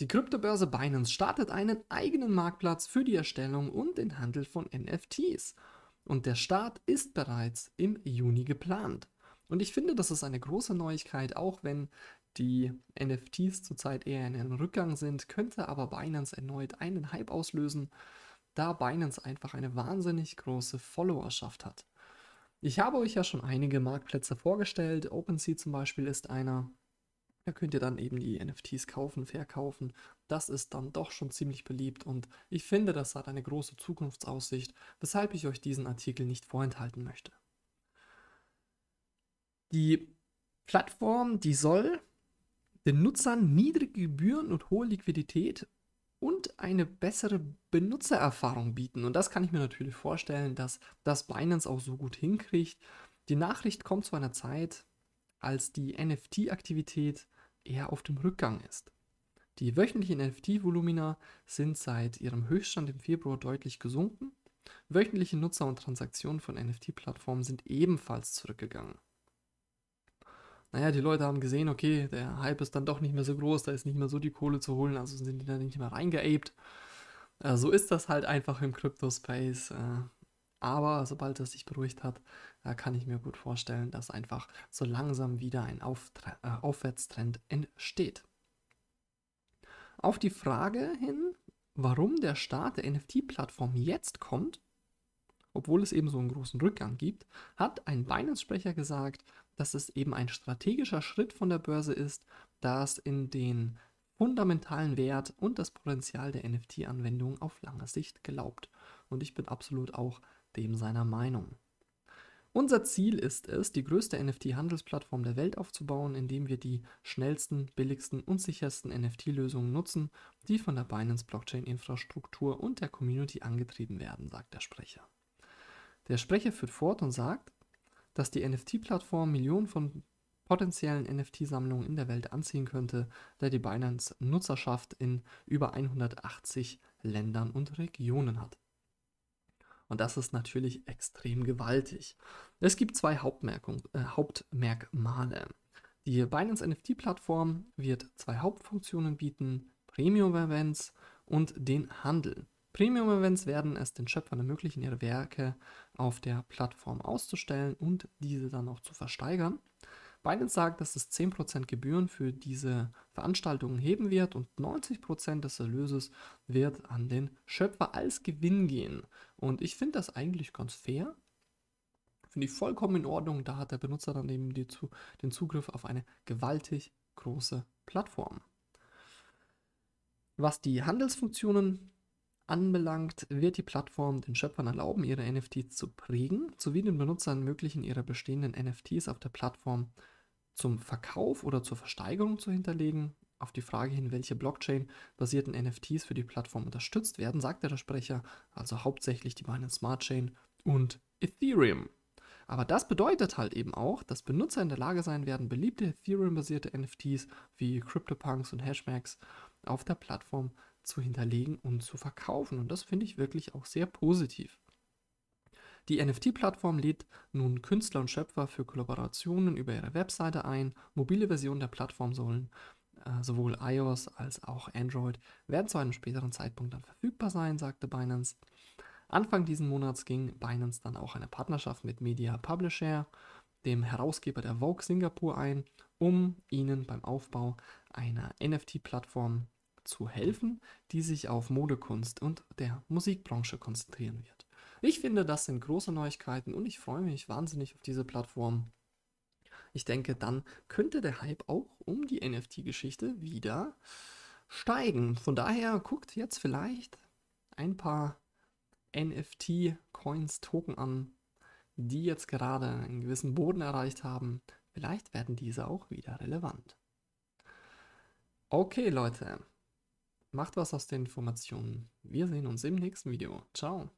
Die Kryptobörse Binance startet einen eigenen Marktplatz für die Erstellung und den Handel von NFTs. Und der Start ist bereits im Juni geplant. Und ich finde, das ist eine große Neuigkeit, auch wenn die NFTs zurzeit eher in einem Rückgang sind, könnte aber Binance erneut einen Hype auslösen, da Binance einfach eine wahnsinnig große Followerschaft hat. Ich habe euch ja schon einige Marktplätze vorgestellt, OpenSea zum Beispiel ist einer. Da könnt ihr dann eben die NFTs kaufen, verkaufen. Das ist dann doch schon ziemlich beliebt und ich finde, das hat eine große Zukunftsaussicht, weshalb ich euch diesen Artikel nicht vorenthalten möchte. Die Plattform, die soll den Nutzern niedrige Gebühren und hohe Liquidität und eine bessere Benutzererfahrung bieten. Und das kann ich mir natürlich vorstellen, dass das Binance auch so gut hinkriegt. Die Nachricht kommt zu einer Zeit, als die NFT-Aktivität eher auf dem Rückgang ist. Die wöchentlichen NFT-Volumina sind seit ihrem Höchststand im Februar deutlich gesunken. Wöchentliche Nutzer und Transaktionen von NFT-Plattformen sind ebenfalls zurückgegangen. Naja, die Leute haben gesehen, okay, der Hype ist dann doch nicht mehr so groß, da ist nicht mehr so die Kohle zu holen, also sind die da nicht mehr reingeabt. So ist das halt einfach im Crypto-Space. Aber sobald das sich beruhigt hat, kann ich mir gut vorstellen, dass einfach so langsam wieder ein Aufwärtstrend entsteht. Auf die Frage hin, warum der Start der NFT-Plattform jetzt kommt, obwohl es eben so einen großen Rückgang gibt, hat ein Binance-Sprecher gesagt, dass es eben ein strategischer Schritt von der Börse ist, da es in den fundamentalen Wert und das Potenzial der NFT-Anwendung auf lange Sicht glaubt. Und ich bin absolut auch dem seiner Meinung. Unser Ziel ist es, die größte NFT-Handelsplattform der Welt aufzubauen, indem wir die schnellsten, billigsten und sichersten NFT-Lösungen nutzen, die von der Binance-Blockchain-Infrastruktur und der Community angetrieben werden, sagt der Sprecher. Der Sprecher führt fort und sagt, dass die NFT-Plattform Millionen von potenziellen NFT-Sammlungen in der Welt anziehen könnte, da die Binance-Nutzerschaft in über 180 Ländern und Regionen hat. Und das ist natürlich extrem gewaltig. Es gibt zwei Hauptmerkmale. Die Binance NFT-Plattform wird zwei Hauptfunktionen bieten, Premium-Events und den Handel. Premium-Events werden es den Schöpfern ermöglichen, ihre Werke auf der Plattform auszustellen und diese dann auch zu versteigern. Binance sagt, dass es 10% Gebühren für diese Veranstaltungen heben wird und 90% des Erlöses wird an den Schöpfer als Gewinn gehen. Und ich finde das eigentlich ganz fair. Finde ich vollkommen in Ordnung. Da hat der Benutzer dann eben den Zugriff auf eine gewaltig große Plattform. Was die Handelsfunktionen anbelangt, wird die Plattform den Schöpfern erlauben, ihre NFTs zu prägen, sowie den Benutzern ermöglichen, ihre bestehenden NFTs auf der Plattform zum Verkauf oder zur Versteigerung zu hinterlegen. Auf die Frage hin, welche Blockchain-basierten NFTs für die Plattform unterstützt werden, sagte der Sprecher, also hauptsächlich die Binance Smart Chain und Ethereum. Aber das bedeutet halt eben auch, dass Benutzer in der Lage sein werden, beliebte Ethereum-basierte NFTs wie CryptoPunks und HashMax auf der Plattform zu hinterlegen und zu verkaufen. Und das finde ich wirklich auch sehr positiv. Die NFT-Plattform lädt nun Künstler und Schöpfer für Kollaborationen über ihre Webseite ein. Mobile Versionen der Plattform sollen sowohl iOS als auch Android werden zu einem späteren Zeitpunkt dann verfügbar sein, sagte Binance. Anfang diesen Monats ging Binance dann auch eine Partnerschaft mit Media Publisher, dem Herausgeber der Vogue Singapur, ein, um ihnen beim Aufbau einer NFT-Plattform zu helfen, die sich auf Modekunst und der Musikbranche konzentrieren wird. Ich finde, das sind große Neuigkeiten und ich freue mich wahnsinnig auf diese Plattform. Ich denke, dann könnte der Hype auch um die NFT-Geschichte wieder steigen. Von daher guckt jetzt vielleicht ein paar NFT-Coins, Token an, die jetzt gerade einen gewissen Boden erreicht haben. Vielleicht werden diese auch wieder relevant. Okay, Leute. Macht was aus den Informationen. Wir sehen uns im nächsten Video. Ciao.